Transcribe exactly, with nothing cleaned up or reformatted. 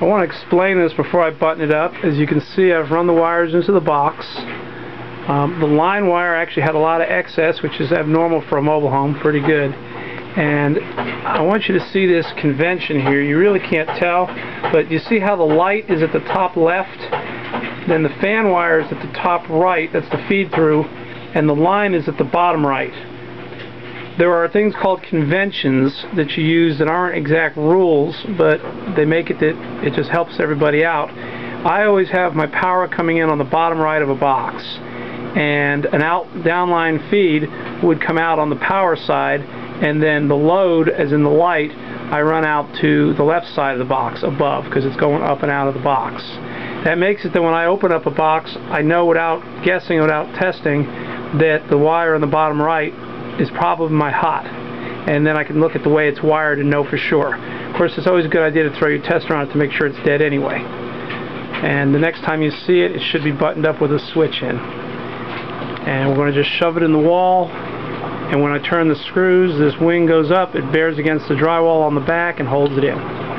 I want to explain this before I button it up. As you can see, I've run the wires into the box. Um, the line wire actually had a lot of excess, which is abnormal for a mobile home, pretty good. And I want you to see this convention here. You really can't tell, but you see how the light is at the top left, then the fan wire is at the top right, that's the feed through, and the line is at the bottom right. There are things called conventions that you use that aren't exact rules, but they make it that it just helps everybody out. I always have my power coming in on the bottom right of a box, and an out downline feed would come out on the power side, and then the load, as in the light, I run out to the left side of the box above, because it's going up and out of the box. That makes it that when I open up a box, I know without guessing, without testing, that the wire on the bottom right is probably my hot, and then I can look at the way it's wired and know for sure. Of course, it's always a good idea to throw your tester on it to make sure it's dead anyway. And the next time you see it, it should be buttoned up with a switch in. And we're going to just shove it in the wall, and when I turn the screws, this wing goes up, it bears against the drywall on the back and holds it in.